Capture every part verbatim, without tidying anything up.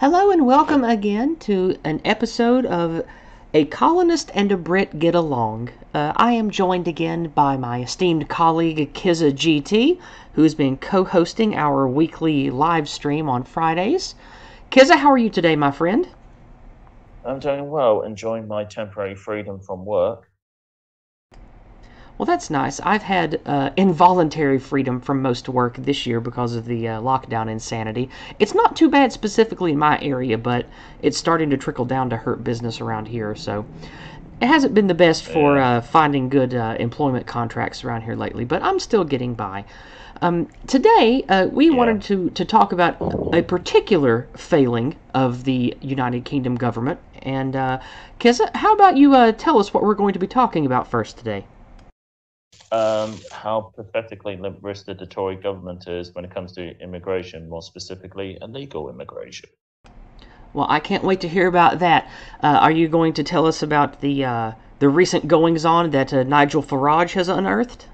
Hello and welcome again to an episode of A Colonist and a Brit Get Along. Uh, I am joined again by my esteemed colleague Kizza G T, who has been co-hosting our weekly live stream on Fridays. Kizza, how are you today, my friend? I'm doing well, enjoying my temporary freedom from work. Well, that's nice. I've had uh, involuntary freedom from most work this year because of the uh, lockdown insanity. It's not too bad specifically in my area, but it's starting to trickle down to hurt business around here, so it hasn't been the best for uh, finding good uh, employment contracts around here lately, but I'm still getting by. Um, today, uh, we yeah. wanted to, to talk about a particular failing of the United Kingdom government. And, uh, Kizza, how about you uh, tell us what we're going to be talking about first today? Um, how pathetically limp-wristed the Tory government is when it comes to immigration, more specifically illegal immigration. Well, I can't wait to hear about that. Uh, are you going to tell us about the uh, the recent goings-on that uh, Nigel Farage has unearthed?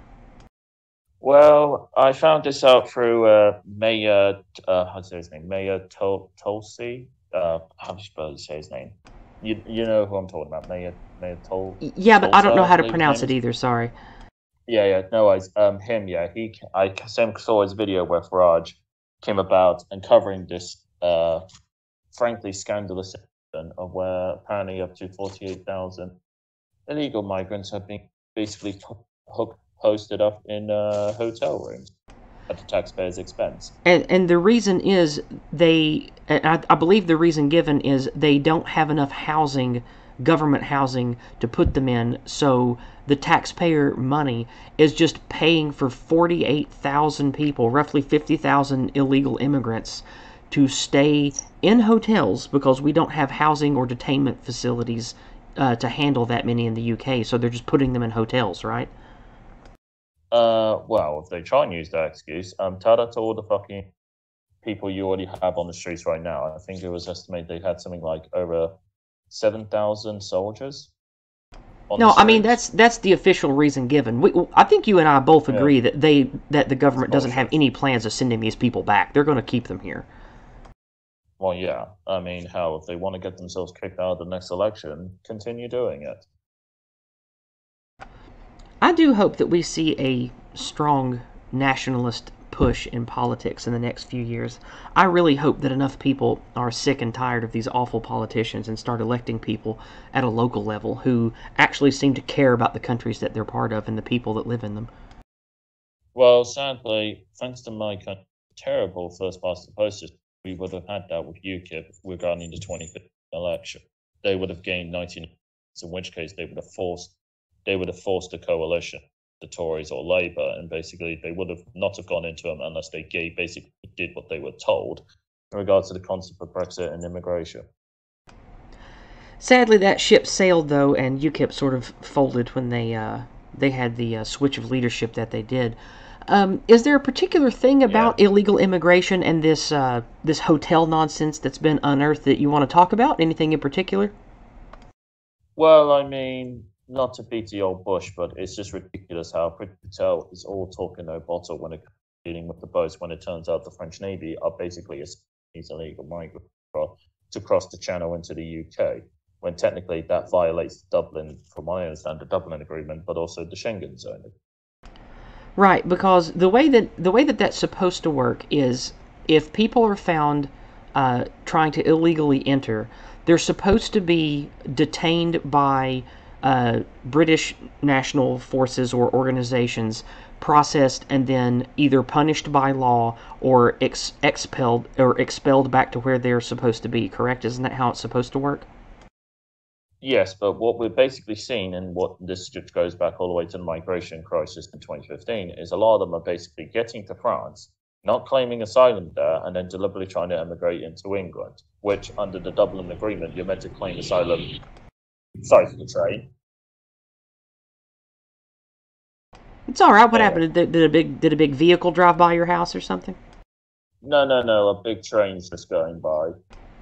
Well, I found this out through uh, Mayor, uh, how's his name? Mayor Tol- Tulsi? Uh, how do you supposed to say his name? You you know who I'm talking about, Mayor Mayor Tol. Yeah, but Tulsa, I don't know how to pronounce it either. Sorry. Yeah, yeah, no worries. Um, him, yeah, he. I saw his video where Farage came about and covering this. Uh, frankly scandalous incident of where apparently up to forty-eight thousand illegal migrants have been basically hooked, posted up in uh, hotel rooms at the taxpayers' expense. And and the reason is they, I, I believe the reason given is they don't have enough housing, government housing, to put them in, so the taxpayer money is just paying for forty-eight thousand people, roughly fifty thousand illegal immigrants, to stay in hotels because we don't have housing or detainment facilities uh, to handle that many in the U K, so they're just putting them in hotels, right? Uh, well, if they try and use that excuse, um, tell that to all the fucking people you already have on the streets right now. I think it was estimated they had something like over seven thousand soldiers. No, I mean that's that's the official reason given. We, I think you and I both agree yeah. that they that the government doesn't have any plans of sending these people back. They're going to keep them here. Well, yeah. I mean, hell, if they want to get themselves kicked out of the next election, continue doing it. I do hope that we see a strong nationalist push in politics in the next few years. I really hope that enough people are sick and tired of these awful politicians and start electing people at a local level who actually seem to care about the countries that they're part of and the people that live in them. Well, sadly, thanks to my terrible first-past-the-post system, we would have had that with UKIP regarding the twenty fifteen election. They would have gained nineteen, in which case they would have forced they would have forced a coalition, the Tories or Labour, and basically they would have not have gone into them unless they gave, basically did what they were told in regards to the concept of Brexit and immigration. Sadly, that ship sailed though, and UKIP sort of folded when they uh, they had the uh, switch of leadership that they did. Um, is there a particular thing about yeah. illegal immigration and this uh, this hotel nonsense that's been unearthed that you want to talk about? Anything in particular? Well, I mean, not to beat the old bush, but it's just ridiculous how Priti Patel is all talk and no bottle when it comes to dealing with the boats, when it turns out the French Navy are basically these illegal migrants to cross the channel into the U K, when technically that violates Dublin, from what I understand, the Dublin Agreement, but also the Schengen Zone. Right, because the way that the way that that's supposed to work is if people are found uh, trying to illegally enter, they're supposed to be detained by uh, British national forces or organizations, processed, and then either punished by law or ex- expelled or expelled back to where they're supposed to be. Correct? Isn't that how it's supposed to work? Yes, but what we're basically seeing, and what this just goes back all the way to the migration crisis in twenty fifteen, is a lot of them are basically getting to France, not claiming asylum there, and then deliberately trying to emigrate into England, which under the Dublin Agreement, you're meant to claim asylum. Sorry for the train. It's all right. What yeah. happened? Did, did a big did a big vehicle drive by your house or something? No, no, no. A big train's just going by.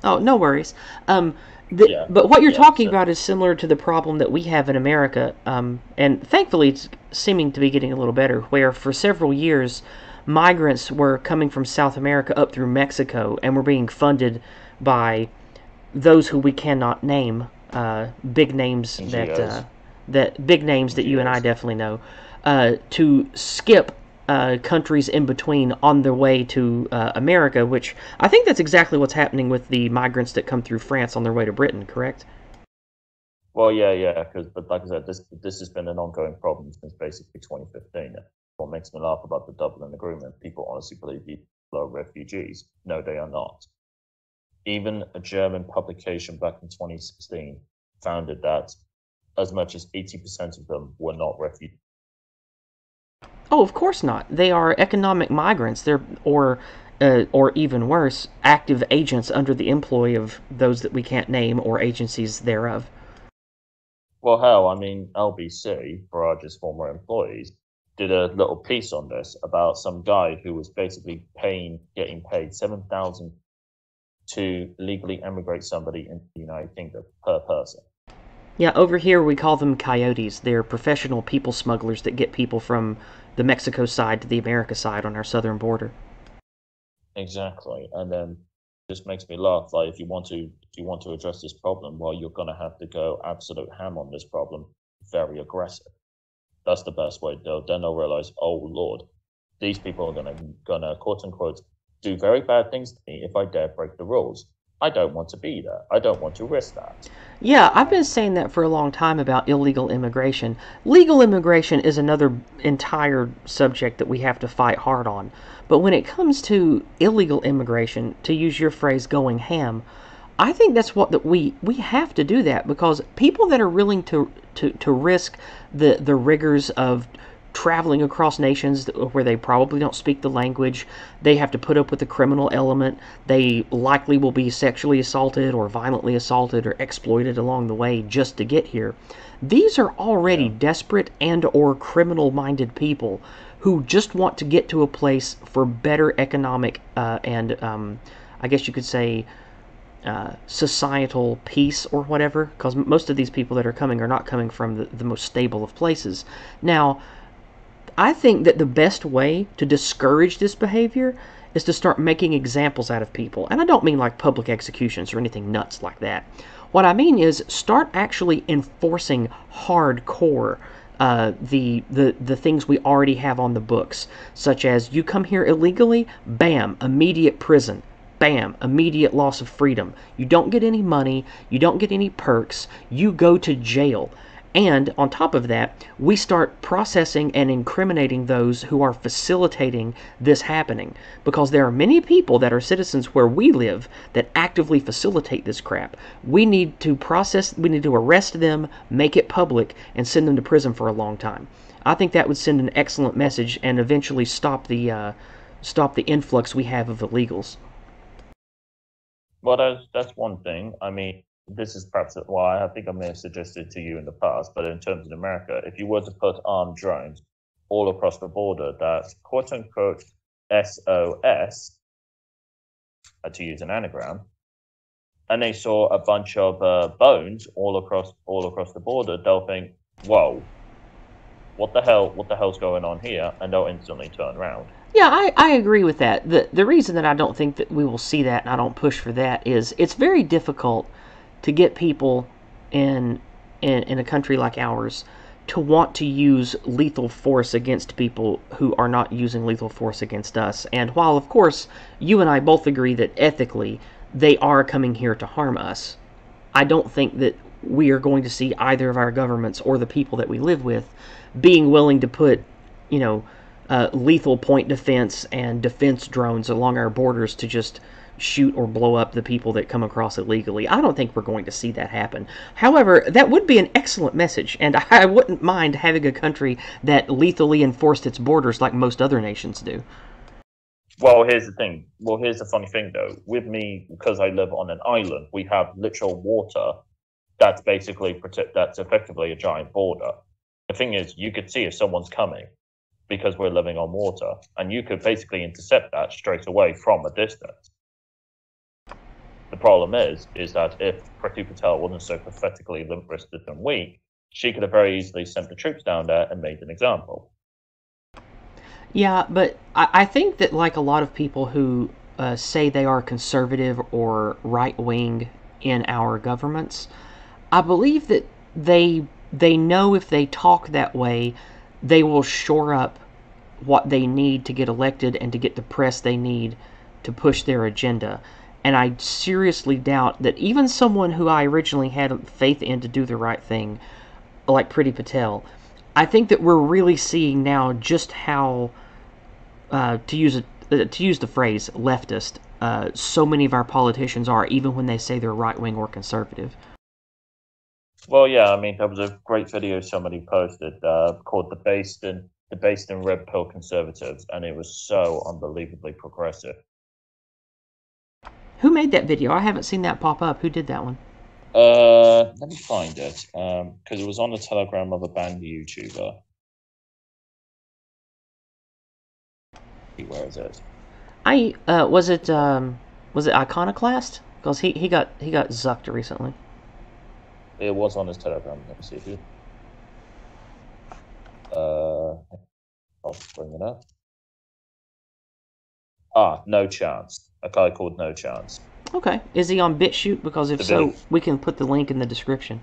Oh, no worries. Um, the, yeah. But what you're yeah, talking so. about is similar to the problem that we have in America, um, and thankfully it's seeming to be getting a little better, where for several years migrants were coming from South America up through Mexico and were being funded by those who we cannot name, uh, big names that uh, that big names that you and I definitely know, uh, to skip uh, countries in between on their way to uh, America, which I think that's exactly what's happening with the migrants that come through France on their way to Britain, correct? Well, yeah, yeah, because but like I said, this this has been an ongoing problem since basically twenty fifteen. What makes me laugh about the Dublin Agreement? People honestly believe these people are refugees. No, they are not. Even a German publication back in twenty sixteen founded that as much as eighty percent of them were not refugees. Oh, of course not. They are economic migrants. They're or. Uh, or even worse, active agents under the employ of those that we can't name or agencies thereof. Well, hell, I mean, L B C, Farage's former employees, did a little piece on this about some guy who was basically paying, getting paid seven thousand dollars to legally emigrate somebody into the United Kingdom per person. Yeah, over here we call them coyotes. They're professional people smugglers that get people from the Mexico side to the America side on our southern border. Exactly, and then it just makes me laugh. Like, if you want to, if you want to address this problem, well, you're going to have to go absolute ham on this problem, very aggressive. That's the best way. They'll, then they'll realize, oh Lord, these people are going to, going to quote unquote, do very bad things to me if I dare break the rules. I don't want to be there. I don't want to risk that. Yeah, I've been saying that for a long time about illegal immigration. Legal immigration is another entire subject that we have to fight hard on. But when it comes to illegal immigration, to use your phrase, going ham, I think that's what that we, we have to do that, because people that are willing to, to, to risk the, the rigors of traveling across nations where they probably don't speak the language, they have to put up with the criminal element, they likely will be sexually assaulted or violently assaulted or exploited along the way just to get here. These are already desperate and or criminal-minded people who just want to get to a place for better economic uh, and, um, I guess you could say, Uh, societal peace or whatever, because most of these people that are coming are not coming from the, the most stable of places. Now, I think that the best way to discourage this behavior is to start making examples out of people. And I don't mean like public executions or anything nuts like that. What I mean is start actually enforcing hardcore Uh, the, the, the things we already have on the books, such as you come here illegally, bam, immediate prison, bam, immediate loss of freedom. You don't get any money, you don't get any perks, you go to jail. And on top of that, we start processing and incriminating those who are facilitating this happening, because there are many people that are citizens where we live that actively facilitate this crap. We need to process, we need to arrest them, make it public, and send them to prison for a long time. I think that would send an excellent message and eventually stop the uh, stop the influx we have of illegals. Well, that's, that's one thing. I mean, this is perhaps why I think I may have suggested to you in the past, but in terms of America, if you were to put armed drones all across the border, that quote unquote S O S, to use an anagram, and they saw a bunch of uh, bones all across all across the border, they'll think, "Whoa, what the hell? What the hell's going on here?" And they'll instantly turn around. Yeah, I, I agree with that. The the reason that I don't think that we will see that, and I don't push for that, is it's very difficult to get people in, in in a country like ours to want to use lethal force against people who are not using lethal force against us. And while, of course, you and I both agree that ethically they are coming here to harm us, I don't think that we are going to see either of our governments or the people that we live with being willing to put, you know, uh, lethal point defense and defense drones along our borders to just shoot or blow up the people that come across illegally. I don't think we're going to see that happen. However, that would be an excellent message, and I wouldn't mind having a country that lethally enforced its borders like most other nations do. Well, here's the thing. Well, here's the funny thing, though. With me, because I live on an island, we have literal water that's basically, that's effectively a giant border. The thing is, you could see if someone's coming because we're living on water, and you could basically intercept that straight away from a distance. The problem is, is that if Priti Patel wasn't so pathetically limp-wristed and weak, she could have very easily sent the troops down there and made an example. Yeah, but I, I think that like a lot of people who uh, say they are conservative or right-wing in our governments, I believe that they they know if they talk that way, they will shore up what they need to get elected and to get the press they need to push their agenda. And I seriously doubt that even someone who I originally had faith in to do the right thing, like Priti Patel, I think that we're really seeing now just how, uh, to use a, uh, to use the phrase, leftist, uh, so many of our politicians are, even when they say they're right-wing or conservative. Well, yeah, I mean, there was a great video somebody posted uh, called The Based and The Based and Red Pill Conservatives, and it was so unbelievably progressive. Who made that video? I haven't seen that pop up. Who did that one? Uh, let me find it, because um, it was on the Telegram of a banned YouTuber. Where is it? I uh, was it um, was it Iconoclast? Because he he got he got zucked recently. It was on his Telegram. Let me see if you. Uh, I'll bring it up. Ah, No Chance. A guy called No Chance. Okay. Is he on BitChute? Because if so, we can put the link in the description.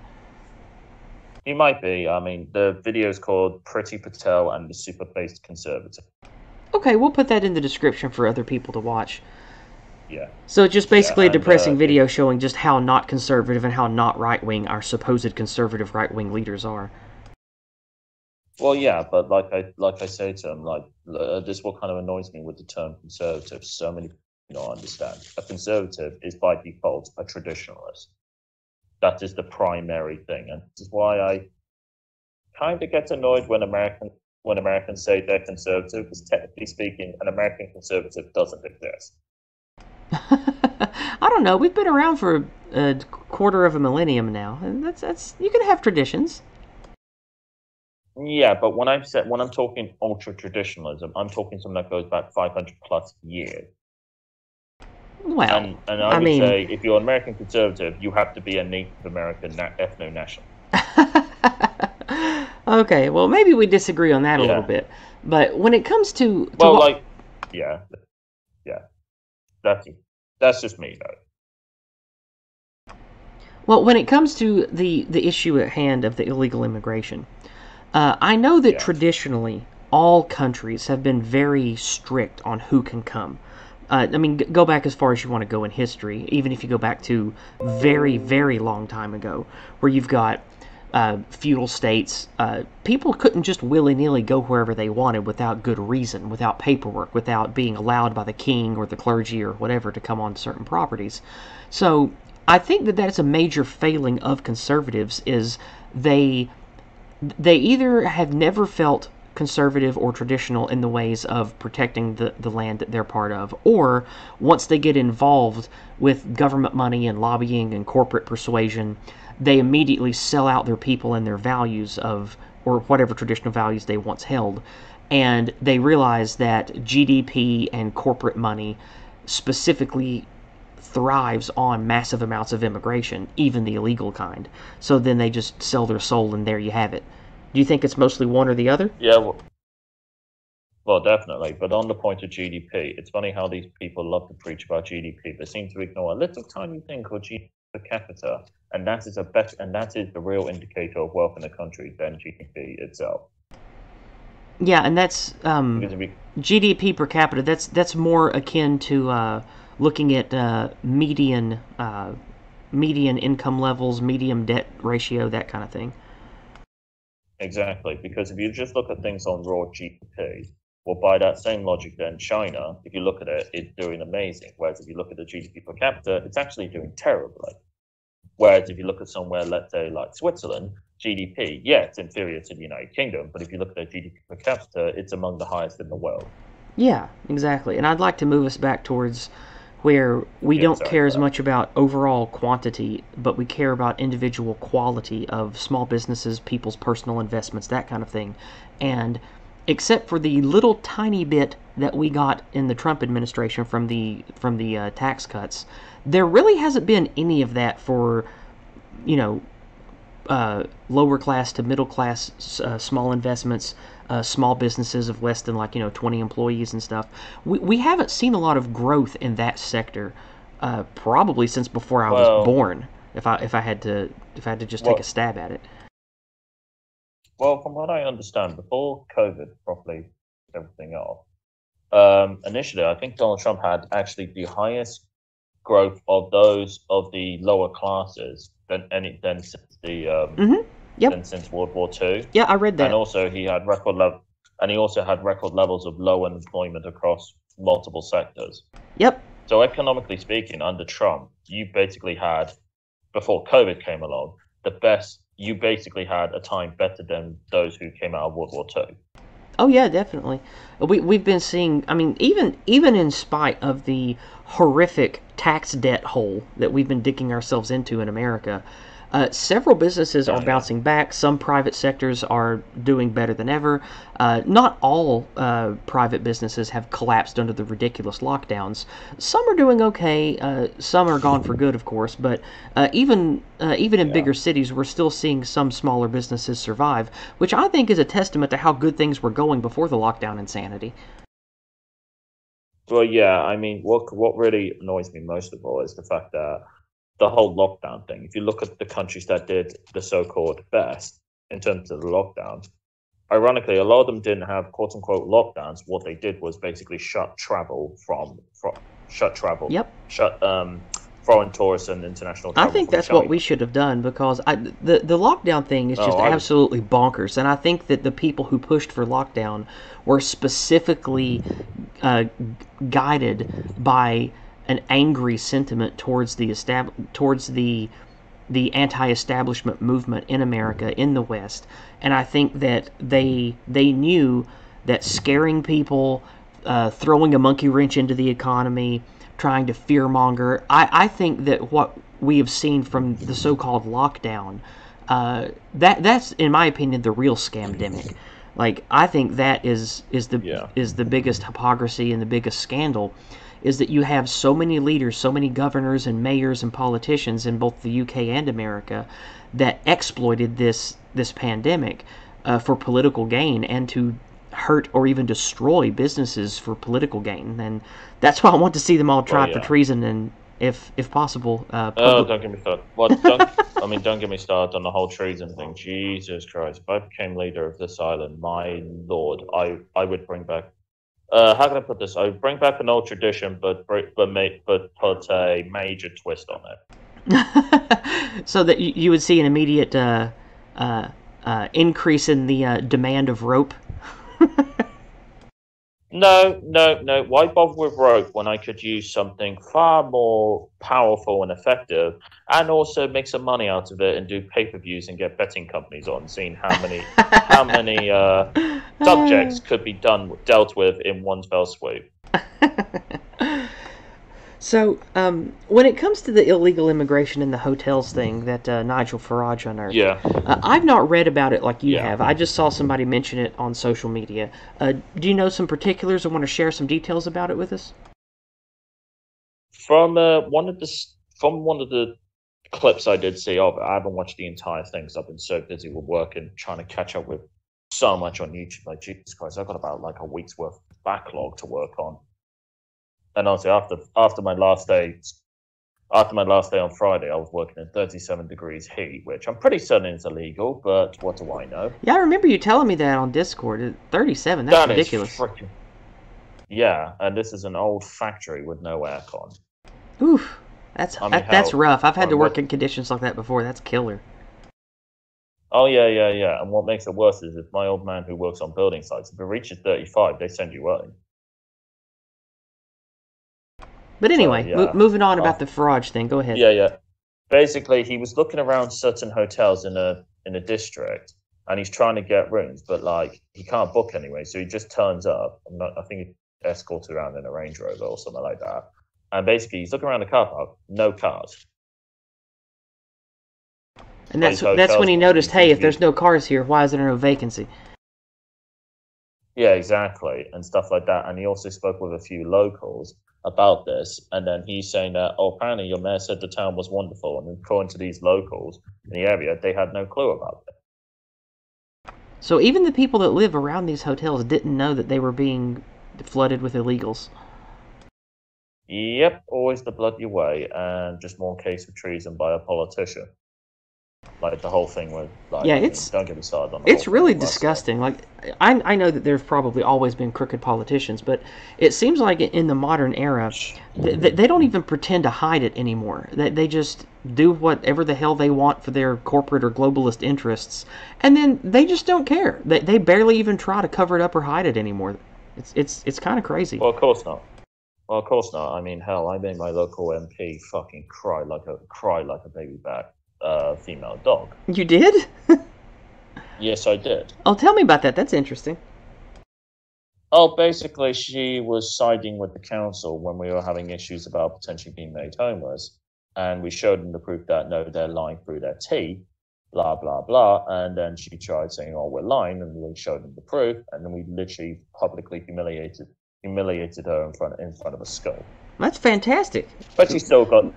He might be. I mean, the video is called Priti Patel and the Super Based Conservative. Okay, we'll put that in the description for other people to watch. Yeah. So it's just basically yeah, and, a depressing uh, video showing just how not conservative and how not right-wing our supposed conservative right-wing leaders are. Well, yeah, but like I like I say to them, like uh, this is what kind of annoys me with the term conservative. So many people don't understand. A conservative is by default a traditionalist. That is the primary thing, and this is why I kind of get annoyed when American when Americans say they're conservative, because technically speaking, an American conservative doesn't exist. I don't know. We've been around for a, a quarter of a millennium now, and that's that's you can have traditions. Yeah, but when I'm set, when I'm talking ultra traditionalism, I'm talking something that goes back five hundred plus years. Well, and, and I, I would mean, say if you're an American conservative, you have to be a Native American na ethno-national. Okay, well, maybe we disagree on that a yeah. little bit, but when it comes to, to well, like, yeah, yeah, that's that's just me though. Well, when it comes to the the issue at hand of the illegal immigration. Uh, I know that yeah. traditionally all countries have been very strict on who can come. Uh, I mean, go back as far as you want to go in history, even if you go back to very, very long time ago, where you've got uh, feudal states. Uh, people couldn't just willy-nilly go wherever they wanted without good reason, without paperwork, without being allowed by the king or the clergy or whatever to come on certain properties. So I think that that's a major failing of conservatives is they... They either have never felt conservative or traditional in the ways of protecting the, the land that they're part of, or once they get involved with government money and lobbying and corporate persuasion, they immediately sell out their people and their values of, or whatever traditional values they once held, and they realize that G D P and corporate money specifically thrives on massive amounts of immigration, even the illegal kind. So then they just sell their soul, and there you have it. Do you think it's mostly one or the other? Yeah, well, well definitely. But on the point of G D P, it's funny how these people love to preach about G D P. They seem to ignore a little tiny thing called G D P per capita, and that is a bet, and that is the real indicator of wealth in a country than G D P itself. Yeah, and that's um, G D P per capita. That's that's more akin to. Uh, looking at uh, median uh, median income levels, median debt ratio, that kind of thing. Exactly, because if you just look at things on raw G D P, well, by that same logic then, China, if you look at it, it's doing amazing, whereas if you look at the G D P per capita, it's actually doing terribly. Whereas if you look at somewhere, let's say, like Switzerland, G D P, yeah, it's inferior to the United Kingdom, but if you look at their G D P per capita, it's among the highest in the world. Yeah, exactly, and I'd like to move us back towards where we yeah, don't sorry, care as much about overall quantity, but we care about individual quality of small businesses, people's personal investments, that kind of thing. And except for the little tiny bit that we got in the Trump administration from the from the uh, tax cuts, there really hasn't been any of that for, you know, uh, lower class to middle class uh, small investments, uh, small businesses of less than like, you know, twenty employees and stuff. We, we haven't seen a lot of growth in that sector uh, probably since before I was well, born. If I if I had to if I had to just well, take a stab at it. Well, from what I understand, before COVID properly everything off, um, initially I think Donald Trump had actually the highest growth of those of the lower classes than any than since the um, mm-hmm. yep. than since World War Two. Yeah, I read that. And also he had record level, and he also had record levels of low unemployment across multiple sectors. Yep. So economically speaking, under Trump, you basically had, before COVID came along, the best you basically had a time better than those who came out of World War Two. Oh yeah, definitely. We we've been seeing. I mean, even even in spite of the horrific tax debt hole that we've been digging ourselves into in America, uh, several businesses oh, are yeah. bouncing back. Some private sectors are doing better than ever. Uh, not all uh, private businesses have collapsed under the ridiculous lockdowns. Some are doing okay. Uh, some are gone for good, of course. But uh, even uh, even in yeah. bigger cities, we're still seeing some smaller businesses survive, which I think is a testament to how good things were going before the lockdown insanity. Well, yeah, I mean, what what really annoys me most of all is the fact that the whole lockdown thing, if you look at the countries that did the so-called best in terms of the lockdown, ironically, a lot of them didn't have quote-unquote lockdowns. What they did was basically shut travel from, from shut travel, yep. shut um, foreign tourists and international travel. I think that's China. What we should have done, because I, the, the lockdown thing is just oh, absolutely I... bonkers. And I think that the people who pushed for lockdown were specifically uh, guided by an angry sentiment towards the estab- towards the the anti-establishment movement in America, in the West, and I think that they they knew that scaring people, uh, throwing a monkey wrench into the economy, trying to fearmonger. I, I think that what we have seen from the so-called lockdown, uh, that that's in my opinion the real scamdemic. Like I think that is is the yeah. is the biggest hypocrisy and the biggest scandal. Is that you have so many leaders, so many governors and mayors and politicians in both the U K and America that exploited this this pandemic uh, for political gain and to hurt or even destroy businesses for political gain. And that's why I want to see them all tried oh, yeah. for treason and, if if possible... Uh, public... Oh, don't get me started. Well, don't, I mean, don't get me started on the whole treason thing. Jesus Christ. If I became leader of this island, my lord, I, I would bring back... Uh, how can I put this? I bring back an old tradition, but but make but put a major twist on it, so that you, you would see an immediate uh, uh, uh, increase in the uh, demand of rope. no, no, no. Why bother with rope when I could use something far more powerful and effective, and also make some money out of it and do pay-per-views and get betting companies on, seeing how many how many. Uh, Subjects could be done dealt with in one fell swoop. So, um, when it comes to the illegal immigration and the hotels thing that uh, Nigel Farage unearthed, yeah. uh, I've not read about it like you yeah. have. I just saw somebody mention it on social media. Uh, do you know some particulars or want to share some details about it with us? From uh, one of the from one of the clips I did see of it, I haven't watched the entire thing because I've been so busy with work and trying to catch up with. So much on YouTube, like Jesus Christ, I've got about like a week's worth of backlog to work on. And honestly, after after my last day, after my last day on Friday, I was working in thirty-seven degrees heat, which I'm pretty certain is illegal. But what do I know? Yeah, I remember you telling me that on Discord. thirty-seven, that's that ridiculous. Is freaking... Yeah, and this is an old factory with no aircon. Oof, that's I mean, that, that's rough. I've had I'm to work with... in conditions like that before. That's killer. Oh, yeah, yeah, yeah. And what makes it worse is if my old man who works on building sites, if it reaches thirty-five, they send you away. But anyway, so, yeah. mo- moving on oh. about the Farage thing. Go ahead. Yeah, yeah. Basically, he was looking around certain hotels in a in a district, and he's trying to get rooms, but, like, he can't book anyway, so he just turns up. I'm not, I think he escorted around in a Range Rover or something like that. And basically, he's looking around the car park, no cars. And that's that's when he noticed, hey, if there's no cars here, why is there no vacancy? Yeah, exactly, and stuff like that. And he also spoke with a few locals about this, and then he's saying that, oh, apparently your mayor said the town was wonderful, and according to these locals in the area, they had no clue about it. So even the people that live around these hotels didn't know that they were being flooded with illegals. Yep, always the bloody way, and just more case of treason by a politician. Like the whole thing with, like, yeah, it's, don't get me started on that. It's really disgusting. Like, I I know that there've probably always been crooked politicians, but it seems like in the modern era, they, they don't even pretend to hide it anymore. They they just do whatever the hell they want for their corporate or globalist interests, and then they just don't care. They they barely even try to cover it up or hide it anymore. It's it's it's kind of crazy. Well, of course not. Well, of course not. I mean, hell, I made my local M P fucking cry like a cry like a baby back. Uh, female dog. You did? Yes, I did. Oh, tell me about that. That's interesting. Oh, basically, she was siding with the council when we were having issues about potentially being made homeless, and we showed them the proof that, no, they're lying through their teeth, blah, blah, blah, and then she tried saying, oh, we're lying, and we showed them the proof, and then we literally publicly humiliated humiliated her in front, in front of a skull. That's fantastic. But she still got...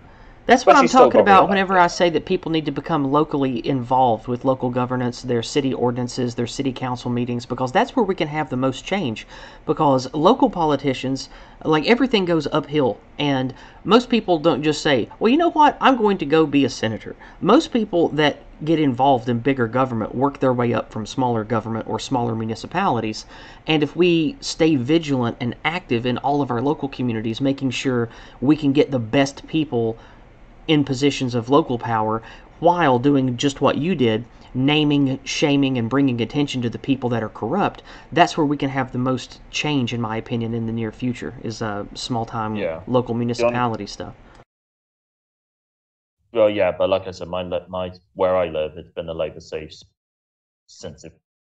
That's what I'm talking about whenever I say that people need to become locally involved with local governance, their city ordinances, their city council meetings, because that's where we can have the most change. Because local politicians, like, everything goes uphill, and most people don't just say, well, you know what, I'm going to go be a senator. Most people that get involved in bigger government work their way up from smaller government or smaller municipalities. And if we stay vigilant and active in all of our local communities, making sure we can get the best people in positions of local power, while doing just what you did, naming, shaming, and bringing attention to the people that are corrupt, that's where we can have the most change, in my opinion, in the near future, is uh, small-time yeah. local municipality only... stuff. Well, yeah, but like I said, my, my where I live, it's been a Labour safe since, it,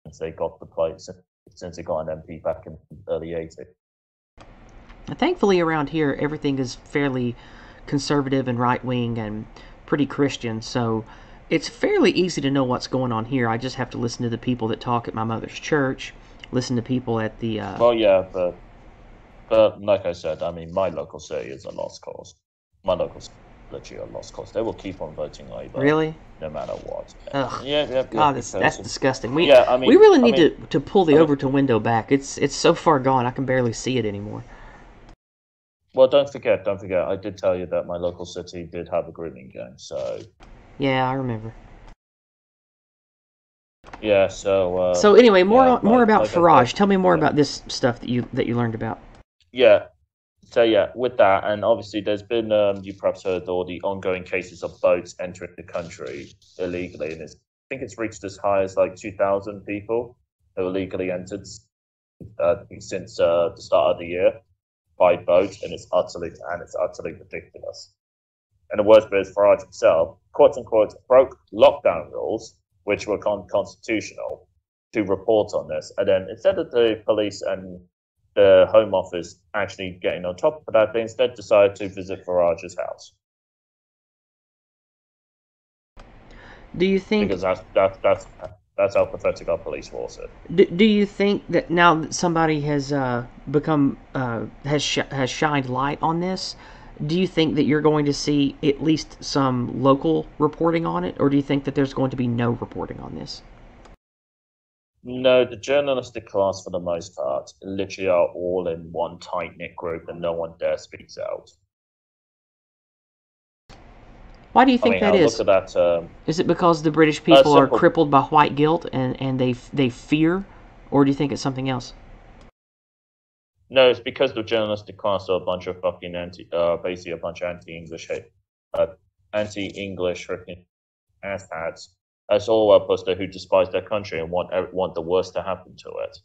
since they got the place, since it got an M P back in the early eighties. Thankfully, around here, everything is fairly conservative and right-wing and pretty Christian, so it's fairly easy to know what's going on here. I just have to listen to the people that talk at my mother's church, listen to people at the... Uh... Well, yeah, but, but like I said, I mean, my local city is a lost cause. My local city is literally a lost cause. They will keep on voting Labour. Really? No matter what. Ugh. Yeah, yeah. God, that's, that's disgusting. We, yeah, I mean, we really need I mean, to, to pull the I mean, Overton window back. It's, it's so far gone, I can barely see it anymore. Well, don't forget, don't forget, I did tell you that my local city did have a grooming gang, so... Yeah, I remember. Yeah, so... Uh, so anyway, more yeah, on, more like, about like Farage. I, tell me more yeah. about this stuff that you that you learned about. Yeah, so yeah, with that, and obviously there's been, um, you perhaps heard all the ongoing cases of boats entering the country illegally, and it's, I think it's reached as high as like two thousand people who illegally entered uh, since uh, the start of the year. By boat, and it's utterly and it's utterly ridiculous. And the worst bit is Farage himself, quote unquote, broke lockdown rules, which were unconstitutional, to report on this. And then instead of the police and the Home Office actually getting on top of that, they instead decided to visit Farage's house. Do you think? Because that's that's that's that's how pathetic our police force is. Do, do you think that now that somebody has uh, become uh, has sh has shined light on this, do you think that you're going to see at least some local reporting on it, or do you think that there's going to be no reporting on this? No, the journalistic class, for the most part, literally are all in one tight knit group, and no one dare speaks out. Why do you think I mean, that I'll is? Look at that, um, is it because the British people uh, are crippled by white guilt and, and they they fear, or do you think it's something else? No, it's because the journalistic class are a bunch of fucking anti, uh, basically a bunch of anti-English hate, uh, anti-English freaking asshats. That's all our posters who despise their country and want want the worst to happen to it.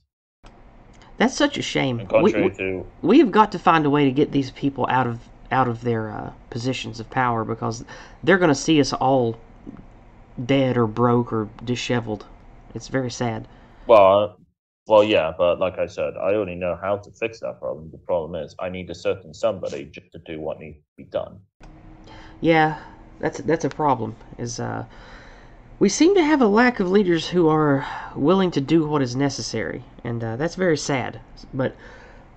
That's such a shame. And contrary we, we, to, we have got to find a way to get these people out of. out of their uh, positions of power, because they're going to see us all dead or broke or disheveled. It's very sad. Well, well, yeah, but like I said, I only know how to fix that problem. The problem is I need a certain somebody just to do what needs to be done. Yeah, that's that's a problem. Is uh, we seem to have a lack of leaders who are willing to do what is necessary, and uh, that's very sad. But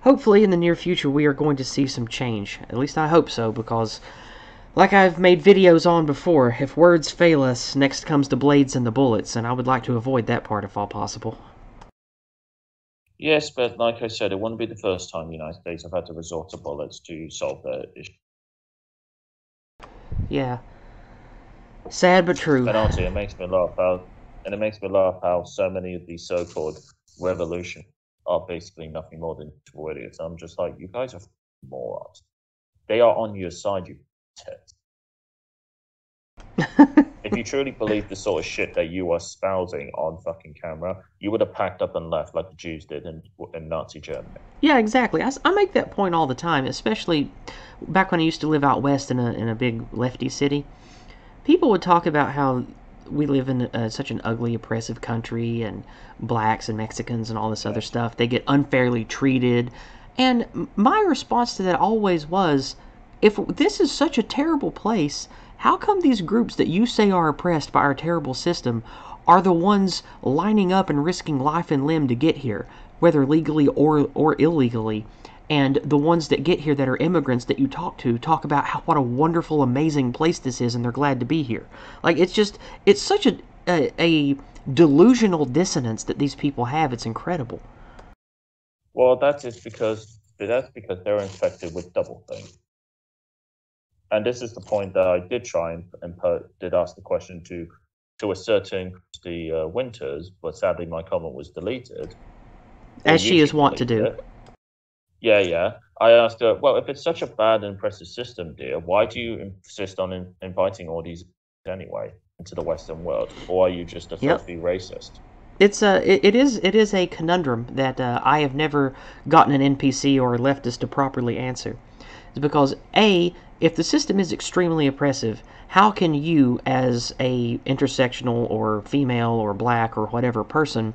hopefully in the near future we are going to see some change. At least I hope so, because Like I've made videos on before, if words fail us, next comes the blades and the bullets, and I would like to avoid that part if all possible. Yes, but like I said, it wouldn't be the first time the United States have had to resort to bullets to solve their issue. Yeah. Sad but true. Penalty, it makes me laugh how, and it makes me laugh how so many of these so-called revolution are basically nothing more than two idiots. I'm just like, you guys are morons. They are on your side, you tits. If you truly believe the sort of shit that you are spouting on fucking camera, you would have packed up and left like the Jews did in, in Nazi Germany. Yeah, exactly. I, I make that point all the time, especially back when I used to live out west in a, in a big lefty city. People would talk about how we live in uh, such an ugly, oppressive country, and blacks and Mexicans and all this other stuff. They get unfairly treated. And my response to that always was, if this is such a terrible place, how come these groups that you say are oppressed by our terrible system are the ones lining up and risking life and limb to get here, whether legally or, or illegally? And the ones that get here that are immigrants that you talk to talk about how, what a wonderful, amazing place this is, and they're glad to be here. Like, it's just, it's such a, a, a delusional dissonance that these people have. It's incredible. Well, that's just because, that's because they're infected with double things. And this is the point that I did try and, and per, did ask the question to, to a certain the uh, Winters, but sadly my comment was deleted. As she is wont to do. It. Yeah, yeah. I asked her, well, if it's such a bad and oppressive system, dear, why do you insist on in, inviting all these anyway into the Western world, or are you just a filthy yep. racist? It's a, it, it is, it is a conundrum that uh, I have never gotten an N P C or a leftist to properly answer. It's because a if the system is extremely oppressive, how can you, as a intersectional or female or black or whatever person,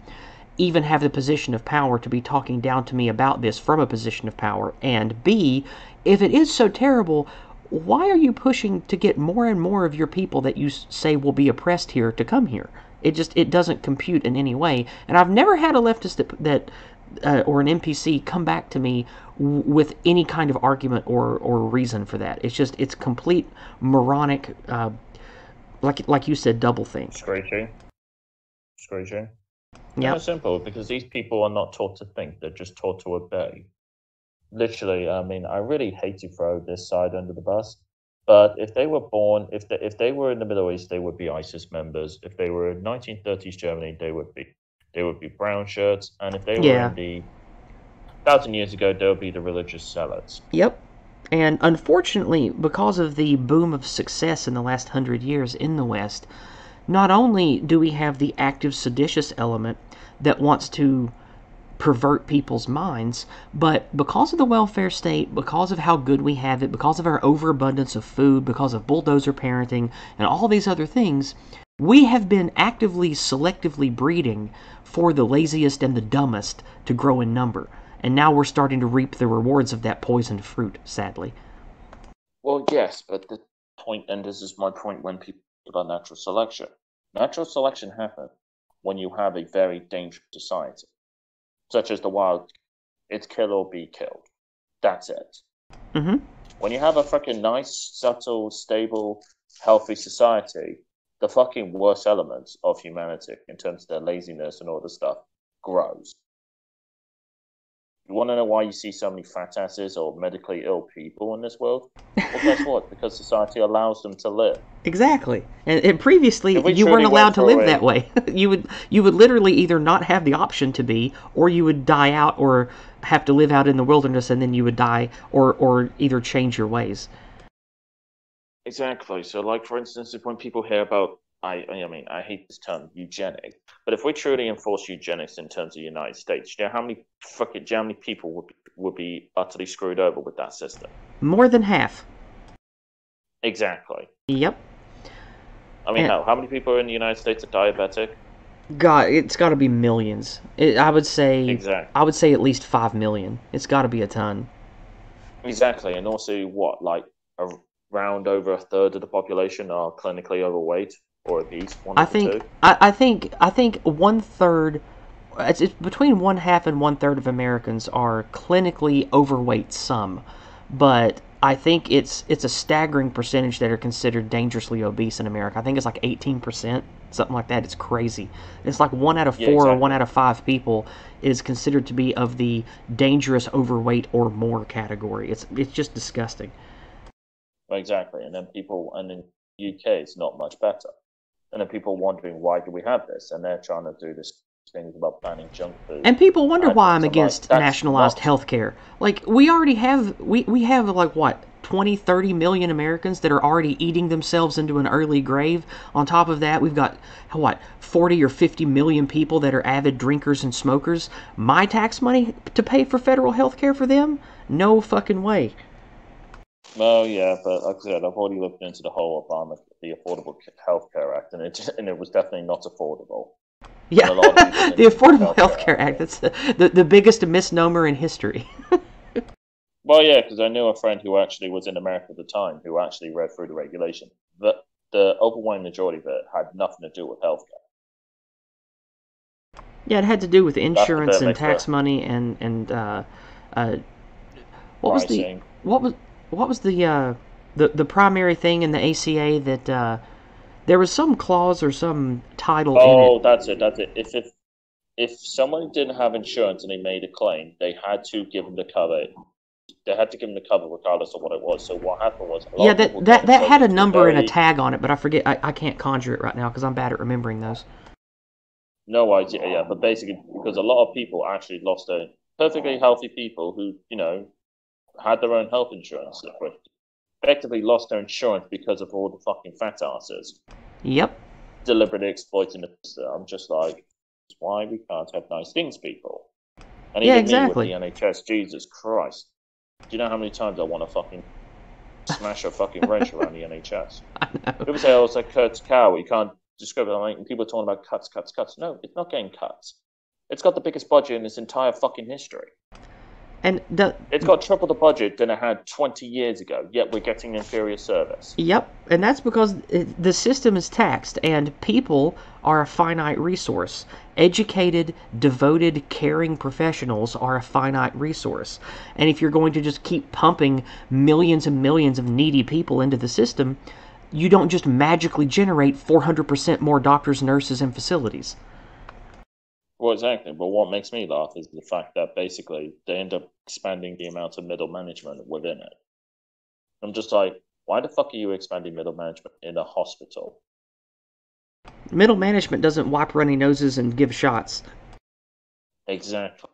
even have the position of power to be talking down to me about this from a position of power? And B, if it is so terrible, why are you pushing to get more and more of your people that you say will be oppressed here to come here? It just, it doesn't compute in any way. And I've never had a leftist that, that uh, or an N P C come back to me w with any kind of argument or, or reason for that. It's just, it's complete moronic, uh, like like you said, double thing. Screeching. Screeching. Yeah. It's simple, because these people are not taught to think. They're just taught to obey. Literally, I mean, I really hate to throw this side under the bus, but if they were born, if they, if they were in the Middle East, they would be ISIS members. If they were in nineteen thirties Germany, they would be they would be brown shirts. And if they yeah. were in the thousand years ago, they would be the religious zealots. Yep. And unfortunately, because of the boom of success in the last hundred years in the West, not only do we have the active seditious element that wants to pervert people's minds, but because of the welfare state, because of how good we have it, because of our overabundance of food, because of bulldozer parenting and all these other things, we have been actively, selectively breeding for the laziest and the dumbest to grow in number. And now we're starting to reap the rewards of that poisoned fruit, sadly. Well, yes, but the point, and this is my point when people about natural selection. Natural selection happens when you have a very dangerous society, such as the wild. It's kill or be killed. That's it. Mm-hmm. When you have a fucking nice, subtle, stable, healthy society, the fucking worst elements of humanity, in terms of their laziness and all this stuff, grows. You want to know why you see so many fat asses or medically ill people in this world? Well, guess what? Because society allows them to live. Exactly. And, and previously, we you weren't allowed to live a... that way. You would you would literally either not have the option to be, or you would die out, or have to live out in the wilderness, and then you would die, or, or either change your ways. Exactly. So, like, for instance, when people hear about, I, I mean, I hate this term, eugenics. But if we truly enforce eugenics in terms of the United States, you know how many fucking, how many people would be, would be utterly screwed over with that system? More than half. Exactly. Yep. I mean, and how how many people in the United States are diabetic? God, it's got to be millions. It, I would say. Exactly. I would say at least five million. It's got to be a ton. Exactly, and also what, like around over a third of the population are clinically overweight. Or at least one I think I, I think I think one third, it's, it's between one half and one third of Americans are clinically overweight. Some, but I think it's it's a staggering percentage that are considered dangerously obese in America. I think it's like eighteen percent, something like that. It's crazy. It's like one out of four yeah, exactly. or one out of five people is considered to be of the dangerous overweight or more category. It's it's just disgusting. Well, exactly. And then people, and in the U K, it's not much better. And then people wondering, why do we have this? And they're trying to do this things about banning junk food. And people wonder why I'm, I'm against like, nationalized health care. Like, we already have, we, we have like, what, twenty, thirty million Americans that are already eating themselves into an early grave. On top of that, we've got, what, forty or fifty million people that are avid drinkers and smokers. My tax money to pay for federal health care for them? No fucking way. Well, yeah, but like I said, I've already looked into the whole Obama, the Affordable Healthcare Act, and it, and it was definitely not affordable. Yeah, the Affordable Health Care Act. That's the, the, the biggest misnomer in history. Well, yeah, because I knew a friend who actually was in America at the time who actually read through the regulation. The, the overwhelming majority of it had nothing to do with healthcare. Yeah, it had to do with insurance and tax money and and uh, uh, what was the what was what was the uh, the the primary thing in the A C A that. Uh, There was some clause or some title oh, in it. Oh, that's it, that's it. If, if if someone didn't have insurance and they made a claim, they had to give them the cover. They had to give them the cover regardless of what it was. So what happened was... A lot yeah, that of that, that had a number very... and a tag on it, but I forget. I, I can't conjure it right now because I'm bad at remembering those. No idea, yeah. But basically, because a lot of people actually lost their... Perfectly healthy people who, you know, had their own health insurance situation. Effectively lost their insurance because of all the fucking fat asses. Yep. Deliberately exploiting the system. I'm just like, that's why we can't have nice things, people. And even yeah, exactly. me with the N H S, Jesus Christ. Do you know how many times I want to fucking smash a fucking wrench around the N H S? I know. People say, oh, it's a Kurt's cow. You can't describe it. Like, and people are talking about cuts, cuts, cuts. No, it's not getting cuts. It's got the biggest budget in its entire fucking history. And the, it's got triple the budget than it had twenty years ago, yet we're getting inferior service. Yep, and that's because it, the system is taxed, and people are a finite resource. Educated, devoted, caring professionals are a finite resource. And if you're going to just keep pumping millions and millions of needy people into the system, you don't just magically generate four hundred percent more doctors, nurses, and facilities. Well, exactly. But what makes me laugh is the fact that basically they end up expanding the amount of middle management within it. I'm just like, why the fuck are you expanding middle management in a hospital? Middle management doesn't wipe runny noses and give shots. Exactly.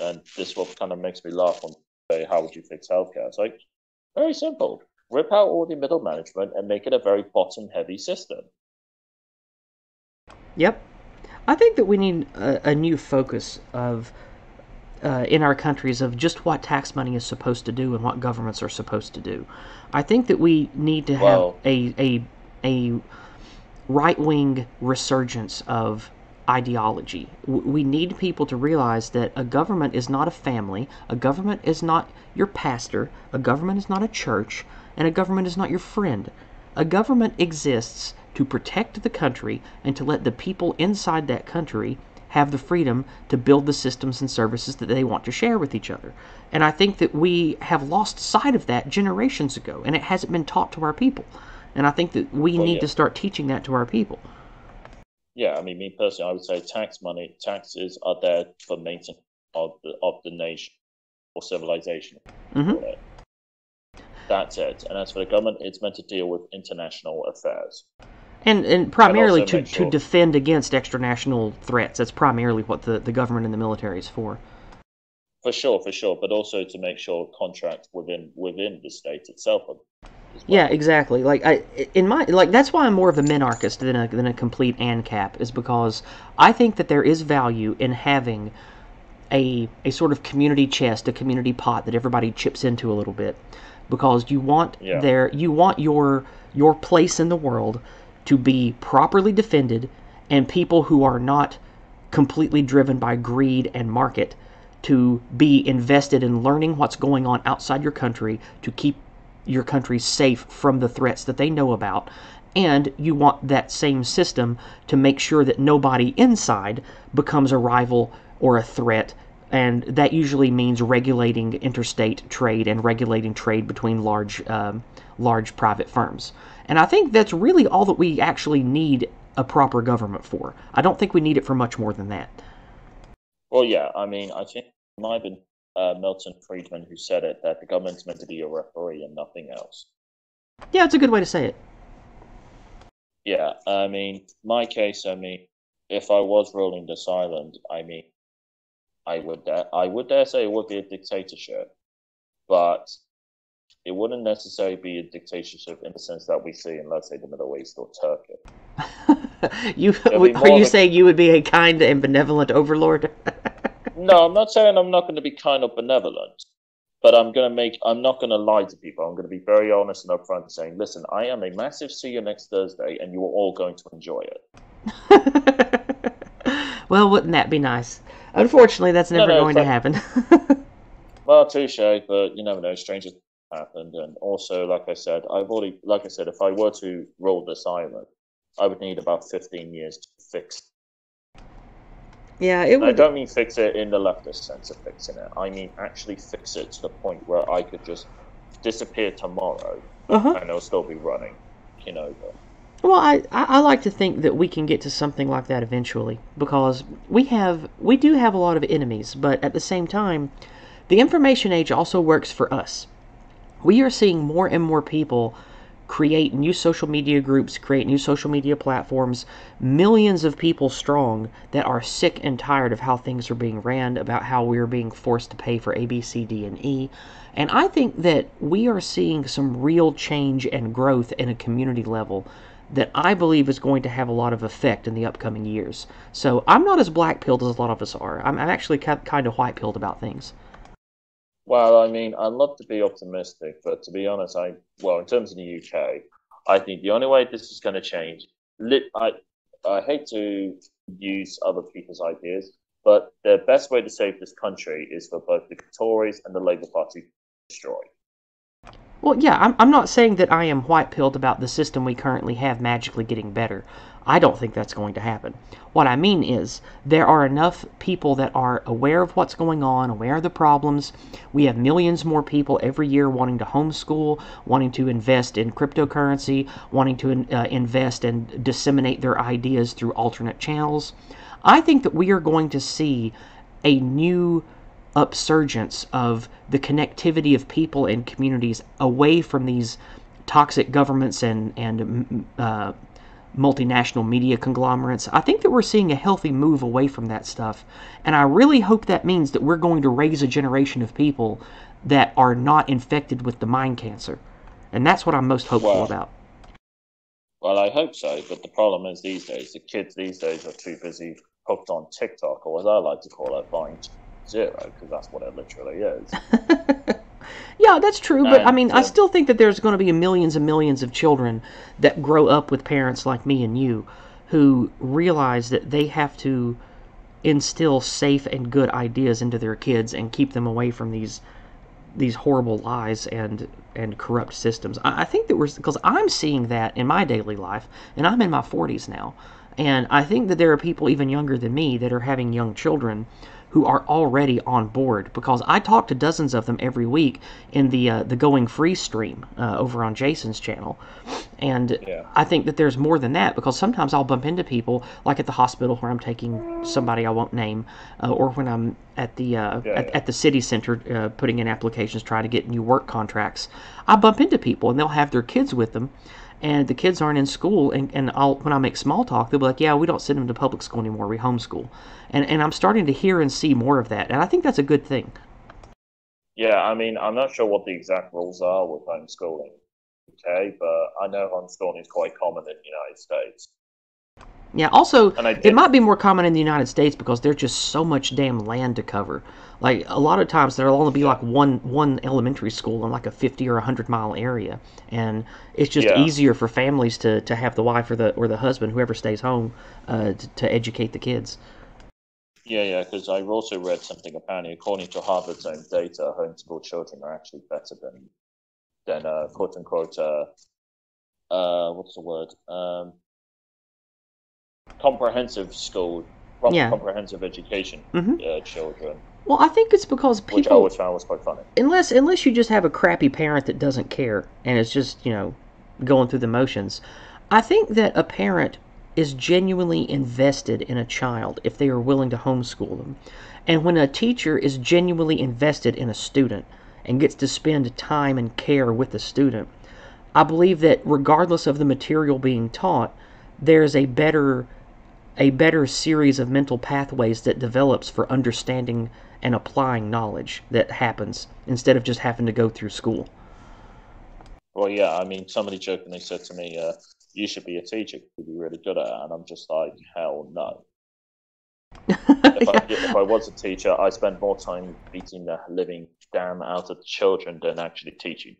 And this is what kind of makes me laugh when they say, how would you fix healthcare? It's like, very simple. Rip out all the middle management and make it a very bottom-heavy system. Yep. I think that we need a, a new focus of uh, in our countries of just what tax money is supposed to do and what governments are supposed to do. I think that we need to have well, a, a, a right-wing resurgence of ideology. We need people to realize that a government is not a family, a government is not your pastor, a government is not a church, and a government is not your friend. A government exists to protect the country and to let the people inside that country have the freedom to build the systems and services that they want to share with each other. And I think that we have lost sight of that generations ago, and it hasn't been taught to our people. And I think that we well, need yeah. to start teaching that to our people. Yeah, I mean, me personally, I would say tax money, taxes are there for maintenance of the, of the nation or civilization. Mm-hmm. That's it. And as for the government, it's meant to deal with international affairs. And and primarily to, sure. to defend against extranational threats. That's primarily what the, the government and the military is for. For sure, for sure. But also to make sure contracts within within the state itself. Well. Yeah, exactly. Like I in my like that's why I'm more of a minarchist than a than a complete ANCAP, is because I think that there is value in having a a sort of community chest, a community pot that everybody chips into a little bit. Because you want yeah. their you want your your place in the world to be properly defended, and people who are not completely driven by greed and market to be invested in learning what's going on outside your country to keep your country safe from the threats that they know about. And you want that same system to make sure that nobody inside becomes a rival or a threat And that usually means regulating interstate trade and regulating trade between large, um, large private firms. And I think that's really all that we actually need a proper government for. I don't think we need it for much more than that. Well, yeah, I mean, I think it might have been uh, Milton Friedman who said it, that the government's meant to be a referee and nothing else. Yeah, it's a good way to say it. Yeah, I mean, my case, I mean, if I was ruling this island, I mean, I would dare, I would dare say it would be a dictatorship, but it wouldn't necessarily be a dictatorship in the sense that we see in, let's say, the Middle East or Turkey. you Are you a, saying you would be a kind and benevolent overlord? No, I'm not saying I'm not going to be kind or benevolent, but I'm going to make, I'm not going to lie to people. I'm going to be very honest and upfront, saying, listen, I am a massive see you next Thursday, and you are all going to enjoy it. Well, wouldn't that be nice? Unfortunately, that's never no, no, going to happen. Well, touché, but you never know. Stranger things happened, and also, like I said, I've already, like I said, if I were to roll this island, I would need about fifteen years to fix. Yeah, it would. I don't mean fix it in the leftist sense of fixing it. I mean actually fix it to the point where I could just disappear tomorrow, uh-huh. and it'll still be running, you know. But... Well, I, I like to think that we can get to something like that eventually, because we have we do have a lot of enemies, but at the same time, the information age also works for us. We are seeing more and more people create new social media groups, create new social media platforms, millions of people strong that are sick and tired of how things are being ran, about how we are being forced to pay for A, B, C, D, and E. And I think that we are seeing some real change and growth in a community level that I believe is going to have a lot of effect in the upcoming years. So I'm not as black-pilled as a lot of us are. I'm, I'm actually kind of white-pilled about things. Well, I mean, I'd love to be optimistic, but to be honest, I well, in terms of the U K, I think the only way this is going to change, lit, I, I hate to use other people's ideas, but the best way to save this country is for both the Tories and the Labour Party to destroy. Well, yeah, I'm, I'm not saying that I am white-pilled about the system we currently have magically getting better. I don't think that's going to happen. What I mean is, there are enough people that are aware of what's going on, aware of the problems. We have millions more people every year wanting to homeschool, wanting to invest in cryptocurrency, wanting to in, uh, invest and disseminate their ideas through alternate channels. I think that we are going to see a new upsurgence of the connectivity of people and communities away from these toxic governments and and uh, multinational media conglomerates. I think that we're seeing a healthy move away from that stuff, and I really hope that means that we're going to raise a generation of people that are not infected with the mind cancer, and that's what I'm most hopeful well, about. Well, I hope so, but the problem is these days, the kids these days are too busy hooked on TikTok, or as I like to call it, buying zero, because that's what it literally is. Yeah, that's true, but and, I mean, uh, I still think that there's going to be millions and millions of children that grow up with parents like me and you who realize that they have to instill safe and good ideas into their kids and keep them away from these these horrible lies and and corrupt systems. I, I think that we're, because I'm seeing that in my daily life, and I'm in my forties now, and I think that there are people even younger than me that are having young children who are already on board, because I talk to dozens of them every week in the uh, the Going Free stream uh, over on Jason's channel. And yeah. I think that there's more than that, because sometimes I'll bump into people, like at the hospital where I'm taking somebody I won't name, uh, or when I'm at the uh, yeah, at, yeah. at the city center uh, putting in applications trying to get new work contracts. I bump into people, and they'll have their kids with them, and the kids aren't in school, and, and I'll, when I make small talk, they'll be like, yeah, we don't send them to public school anymore, we homeschool. And and I'm starting to hear and see more of that, and I think that's a good thing. Yeah, I mean, I'm not sure what the exact rules are with homeschooling, okay, but I know homeschooling is quite common in the United States. Yeah, also, it might be more common in the United States because there's just so much damn land to cover. Like, a lot of times there'll only be, like, one one elementary school in, like, a fifty or one hundred mile area. And it's just yeah. easier for families to, to have the wife or the or the husband, whoever stays home, uh, to, to educate the kids. Yeah, yeah, because I also read something, apparently, according to Harvard's own data, homeschool children are actually better than, than uh, quote-unquote, uh, uh, what's the word? Um... comprehensive school, yeah. comprehensive education mm-hmm. uh, children. Well, I think it's because people... Which I always found was quite funny. Unless, unless you just have a crappy parent that doesn't care and is just, you know, going through the motions. I think that a parent is genuinely invested in a child if they are willing to homeschool them. And when a teacher is genuinely invested in a student and gets to spend time and care with the student, I believe that regardless of the material being taught, there's a better... a better series of mental pathways that develops for understanding and applying knowledge that happens instead of just having to go through school. Well, yeah, I mean, somebody jokingly said to me, uh, you should be a teacher, you'd be really good at it, and I'm just like, hell no. if, I, yeah. if I was a teacher, I'd spend more time beating the living damn out of children than actually teaching.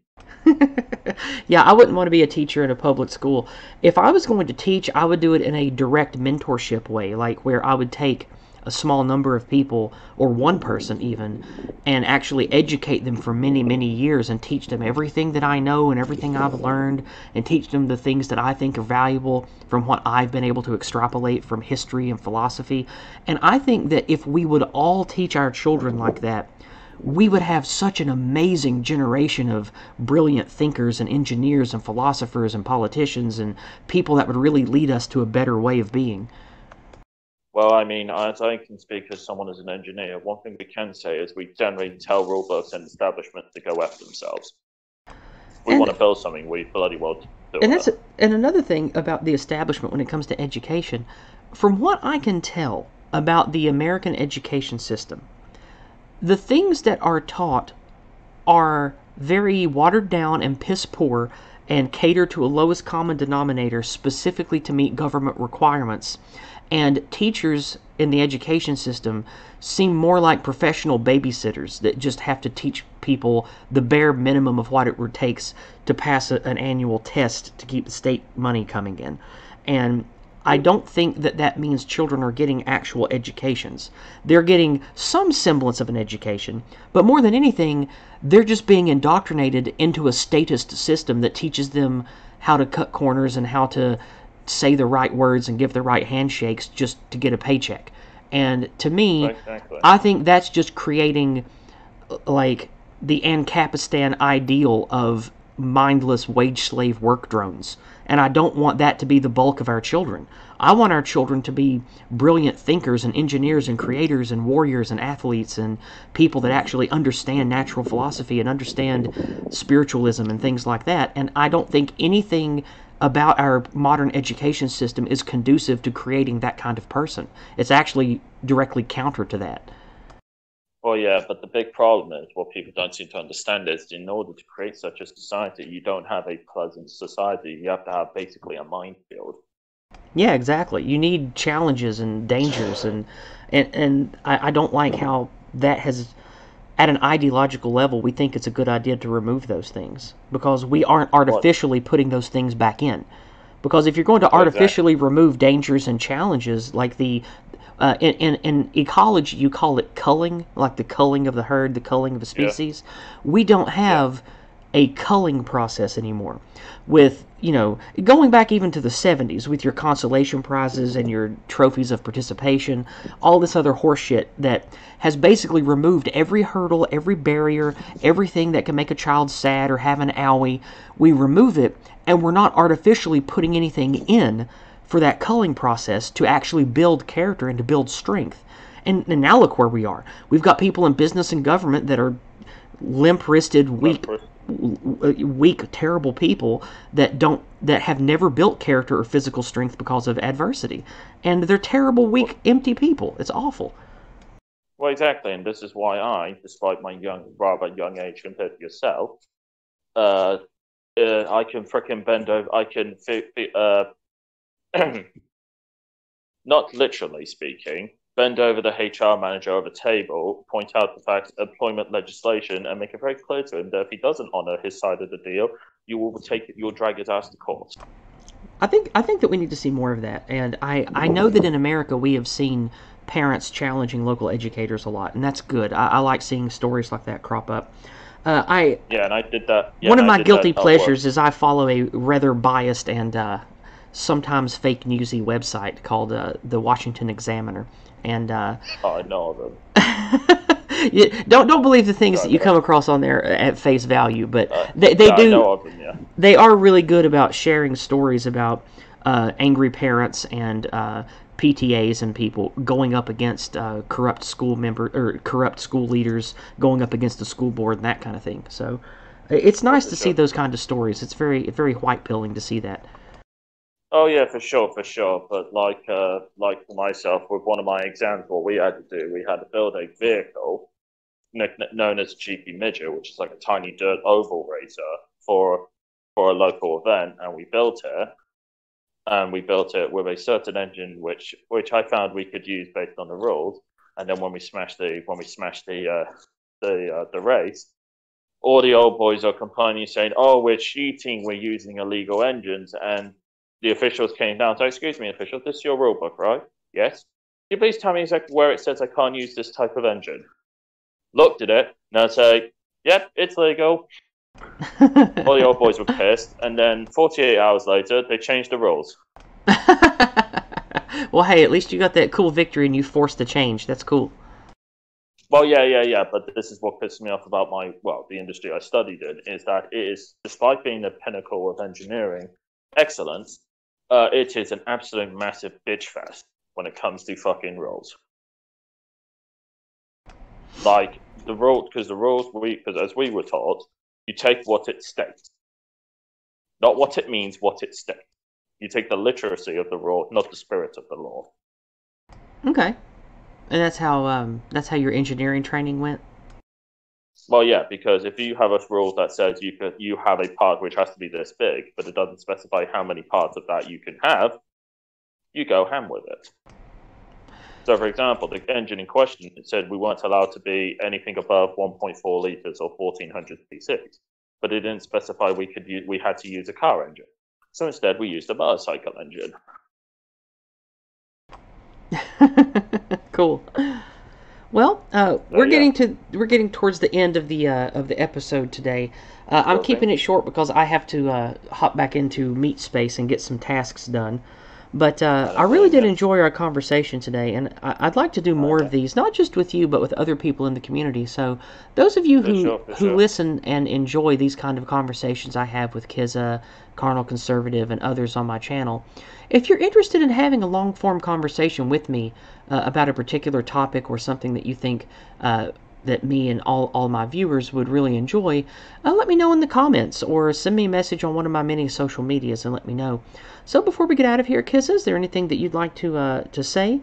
Yeah, I wouldn't want to be a teacher in a public school. If I was going to teach, I would do it in a direct mentorship way, like where I would take a small number of people, or one person even, and actually educate them for many, many years and teach them everything that I know and everything I've learned, and teach them the things that I think are valuable from what I've been able to extrapolate from history and philosophy. And I think that if we would all teach our children like that, we would have such an amazing generation of brilliant thinkers and engineers and philosophers and politicians and people that would really lead us to a better way of being. Well, I mean, as I can speak as someone as an engineer, one thing we can say is we generally tell rule books and establishments to go after themselves. We and, want to build something, we bloody well do. And that's a, and another thing about the establishment when it comes to education, from what I can tell about the American education system, the things that are taught are very watered down and piss poor and cater to a lowest common denominator specifically to meet government requirements. And teachers in the education system seem more like professional babysitters that just have to teach people the bare minimum of what it takes to pass a, an annual test to keep the state money coming in. And I don't think that that means children are getting actual educations. They're getting some semblance of an education, but more than anything, they're just being indoctrinated into a statist system that teaches them how to cut corners and how to say the right words and give the right handshakes just to get a paycheck. And to me, exactly. I think that's just creating like the Ancapistan ideal of mindless wage slave work drones. And I don't want that to be the bulk of our children. I want our children to be brilliant thinkers and engineers and creators and warriors and athletes and people that actually understand natural philosophy and understand spiritualism and things like that. And I don't think anything about our modern education system is conducive to creating that kind of person. It's actually directly counter to that. Well, yeah, but the big problem is what people don't seem to understand is in order to create such a society, you don't have a pleasant society. You have to have basically a minefield. Yeah, exactly. You need challenges and dangers, and and, and I, I don't like how that has... At an ideological level, we think it's a good idea to remove those things because we aren't artificially putting those things back in. Because if you're going to artificially exactly. remove dangers and challenges, like the uh, in, in, in ecology, you call it culling, like the culling of the herd, the culling of a species. Yeah. We don't have yeah. a culling process anymore. With you know, going back even to the seventies, with your consolation prizes and your trophies of participation, all this other horseshit that has basically removed every hurdle, every barrier, everything that can make a child sad or have an owie. We remove it, and we're not artificially putting anything in for that culling process to actually build character and to build strength. And, and now look where we are. We've got people in business and government that are limp-wristed, weak... weak, terrible people that don't that have never built character or physical strength because of adversity, and they're terrible, weak, empty people. It's awful. Well, exactly, and this is why I, despite my young, rather young age compared to yourself, uh, uh I can frickin' bend over. I can, uh, not literally speaking. Bend over the H R manager of a table, point out the fact employment legislation, and make it very clear to him that if he doesn't honor his side of the deal, you will take you'll drag his ass to court. I think I think that we need to see more of that, and I, I know that in America we have seen parents challenging local educators a lot, and that's good. I, I like seeing stories like that crop up. Uh, I yeah, and I did that. Yeah, one of my guilty pleasures is I follow a rather biased and uh, sometimes fake newsy website called uh, the Washington Examiner. And, uh, oh, I know them. you, don't don't believe the things that you come across on there at face value, but uh, they, they no, do. I know of them, yeah. They are really good about sharing stories about uh, angry parents and uh, P T As and people going up against uh, corrupt school member or corrupt school leaders, going up against the school board and that kind of thing. So it's nice for to sure. see those kind of stories. It's very very white pilling to see that. Oh yeah, for sure, for sure. But like, uh, like for myself, with one of my exams, what we had to do, we had to build a vehicle known as G P Midget, which is like a tiny dirt oval racer for for a local event, and we built it, and we built it with a certain engine, which which I found we could use based on the rules. And then when we smashed the when we smashed the uh, the uh, the race. All the old boys are complaining, saying, "Oh, we're cheating. We're using illegal engines." And the officials came down. So, excuse me, officials, this is your rule book, right? Yes. Can you please tell me exactly where it says I can't use this type of engine? Looked at it, and I say, "Yep, it's legal." All the old boys were pissed, and then forty-eight hours later, they changed the rules. Well, hey, at least you got that cool victory, and you forced the change. That's cool. Well, yeah, yeah, yeah, but this is what pissed me off about my, well, the industry I studied in, is that it is, despite being the pinnacle of engineering excellence, uh, it is an absolute massive bitch fest when it comes to fucking rules. Like, the rules, because the rules, we, because as we were taught, you take what it states. Not what it means, what it states. You take the literacy of the rule, not the spirit of the law. Okay. And that's how um, that's how your engineering training went? Well, yeah, because if you have a rule that says you could, you have a part which has to be this big, but it doesn't specify how many parts of that you can have, you go ham with it. So, for example, the engine in question, it said we weren't allowed to be anything above one point four liters or fourteen hundred c c, but it didn't specify we could use, we had to use a car engine. So instead, we used a motorcycle engine. Cool. Well, uh, we're getting to we're getting towards the end of the uh, of the episode today. Uh, I'm okay. keeping it short because I have to uh, hop back into meat space and get some tasks done. But uh, I really did enjoy our conversation today, and I- I'd like to do more okay. of these, not just with you, but with other people in the community. So those of you who, for sure, for who sure. listen and enjoy these kind of conversations I have with Kizza, Carnal Conservative, and others on my channel, if you're interested in having a long-form conversation with me uh, about a particular topic or something that you think uh, that me and all, all my viewers would really enjoy, uh, let me know in the comments or send me a message on one of my many social medias and let me know. So before we get out of here, Kizza, is there anything that you'd like to uh, to say?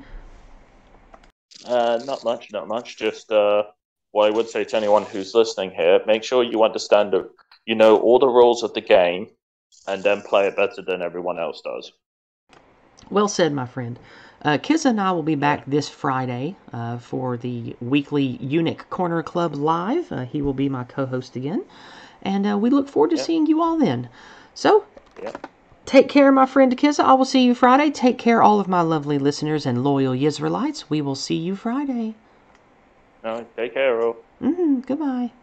Uh, not much, not much. Just uh, what I would say to anyone who's listening here, make sure you understand that you know all the rules of the game and then play it better than everyone else does. Well said, my friend. Uh, Kizza and I will be back this Friday uh, for the weekly Eunuch Corner Club Live. Uh, he will be my co-host again. And uh, we look forward to yeah. seeing you all then. So... Yeah. Take care, my friend Kizza. I will see you Friday. Take care, all of my lovely listeners and loyal Yisraelites. We will see you Friday. No, take care, all. Mm-hmm. Goodbye.